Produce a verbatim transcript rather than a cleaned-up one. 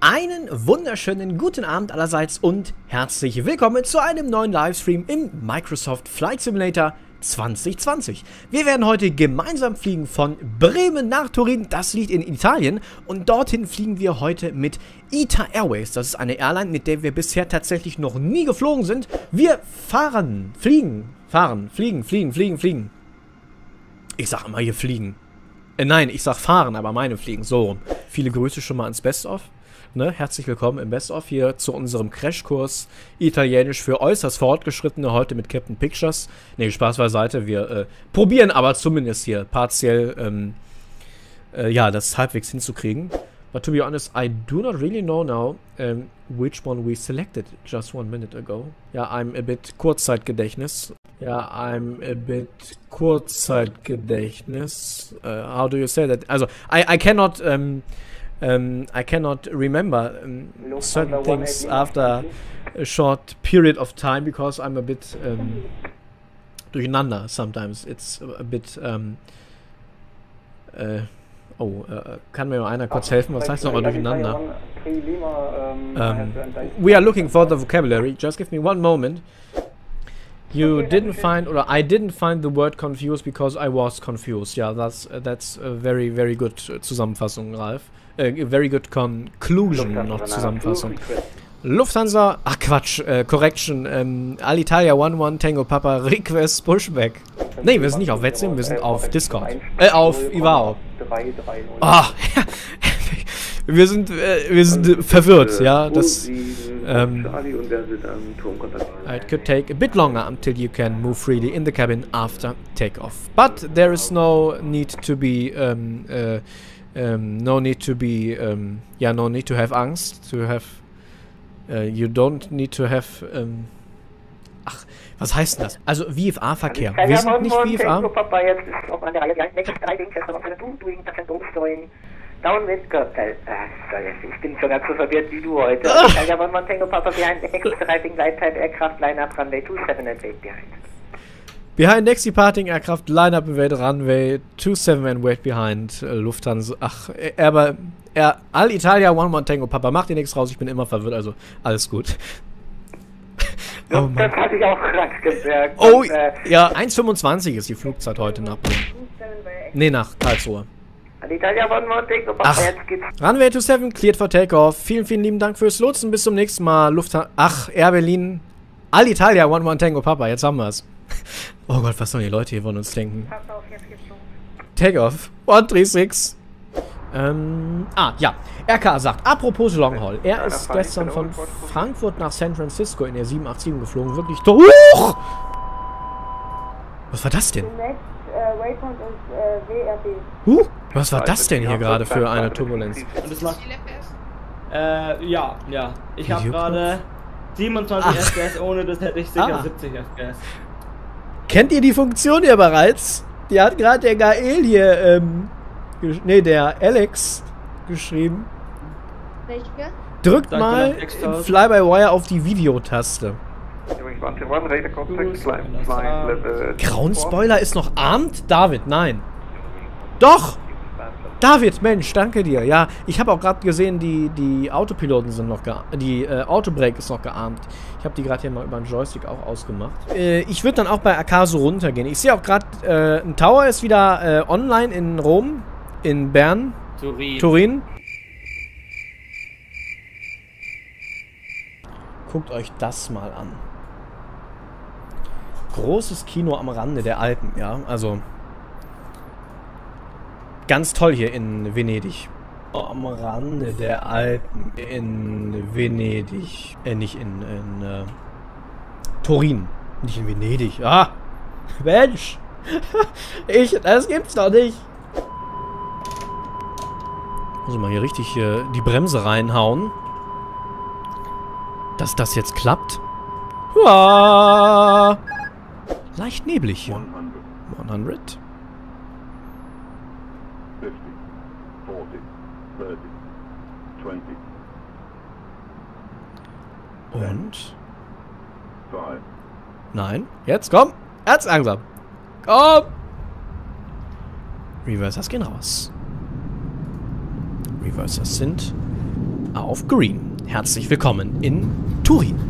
Einen wunderschönen guten Abend allerseits und herzlich willkommen zu einem neuen Livestream im Microsoft Flight Simulator zwanzig zwanzig. Wir werden heute gemeinsam fliegen von Bremen nach Turin, das liegt in Italien, und dorthin fliegen wir heute mit I T A Airways. Das ist eine Airline, mit der wir bisher tatsächlich noch nie geflogen sind. Wir fahren, fliegen, fahren, fliegen, fliegen, fliegen, fliegen. Ich sag immer hier fliegen. Äh, nein, ich sag fahren, aber meine fliegen, so rum. Viele Grüße schon mal ans Best-of. Ne, herzlich willkommen im Best of hier zu unserem Crashkurs Italienisch für äußerst Fortgeschrittene, heute mit Captain Pictures. Ne, Spaß beiseite, wir äh, probieren aber zumindest hier partiell, ähm, äh, ja, das halbwegs hinzukriegen. But to be honest, I do not really know now um, which one we selected just one minute ago. Ja, I'm a bit Kurzzeitgedächtnis. Ja, I'm a bit Kurzzeitgedächtnis. Uh, how do you say that? Also, I, I cannot... Um, Um, I cannot remember um, certain things after a short period of time because I'm a bit um, durcheinander sometimes. It's a bit. Um, uh, oh, uh, kann mir einer kurz helfen? Was heißt nochmal durcheinander? Um, we are looking for the vocabulary. Just give me one moment. You didn't find, or I didn't find the word confused because I was confused. Yeah, that's uh, that's a very very good uh, Zusammenfassung, Ralf. Uh, very good conclusion, not Zusammenfassung. Lufthansa, ach Quatsch, uh, correction. Um, Alitalia one one Tango Papa request pushback. Nee, wir sind nicht auf Wetzim, wir sind auf Discord. Äh, auf Ivao. Ah, oh, wir sind äh, wir sind verwirrt, ja, das. Um, it could take a bit longer until you can move freely in the cabin after takeoff. But there is no need to be, um, uh, um, no need to be, um, yeah, no need to have Angst. To have, uh, you don't need to have. Um, ach, was heißt das? Also V F A-Verkehr. Wir sind nicht V F A. Down with Gürtel. Ich bin schon ganz so verwirrt wie du heute. Ich habe Montango Papa behind next departing light type aircraft lineup runway two seven and wait behind. Behind next departing aircraft lineup wait runway two seven and wait behind. Lufthansa. Ach, aber er Alitalia One Montango Papa, macht dir nichts raus. Ich bin immer verwirrt, also alles gut. Oh, das hatte ich auch krank gemerkt. Oh, und, äh, ja, eins fünfundzwanzig ist die Flugzeit heute nach. Nee, nach Karlsruhe. Ach, Runway two seven, cleared for takeoff. Vielen, vielen lieben Dank fürs Lotsen. Bis zum nächsten Mal. Lufthansa. Ach, Air Berlin. Alitalia, one one Tango Papa. Jetzt haben wir's. Oh Gott, was sollen die Leute hier von uns denken? Pass auf, jetzt geht's los. Takeoff. one three six. Ähm, ah, ja. R K sagt, apropos Long Haul. Er ist gestern von Frankfurt nach San Francisco in der sieben acht sieben geflogen. Wirklich hoch! Was war das denn? Waypoint ist W R B. Huh? Was war das denn hier gerade für eine Turbulenz? Und es lag, äh, ja, ja. Ich habe gerade siebenundzwanzig F P S, ohne das hätte ich sicher ah. siebzig F P S. Kennt ihr die Funktion hier bereits? Die hat gerade der Gael hier, ähm, ne, der Alex geschrieben. Welche? Drückt Danke mal Fly-by-Wire auf die Videotaste. Grauenspoiler ist noch armed? David, nein. Doch! David, Mensch, danke dir. Ja, ich habe auch gerade gesehen, die, die Autopiloten sind noch gearmt. Die äh, Autobrake ist noch gearmt. Ich habe die gerade hier mal über den Joystick auch ausgemacht. Äh, ich würde dann auch bei Akaso runtergehen. Ich sehe auch gerade, äh, ein Tower ist wieder äh, online in Rom, in Bern, Turin. Turin. Guckt euch das mal an. Großes Kino am Rande der Alpen, ja, also ganz toll hier in Venedig. Am Rande der Alpen in Venedig, äh, nicht in, in äh, Turin, nicht in Venedig, ah, Mensch, ich, das gibt's doch nicht. Muss ich mal hier richtig äh, die Bremse reinhauen, dass das jetzt klappt. Hua! Leicht neblig hier. hundert. fünfzig, vierzig, dreißig, zwanzig. Und? drei. Nein. Jetzt komm. Ganz langsam. Komm. Reversers gehen raus. Reversers sind auf Green. Herzlich willkommen in Turin.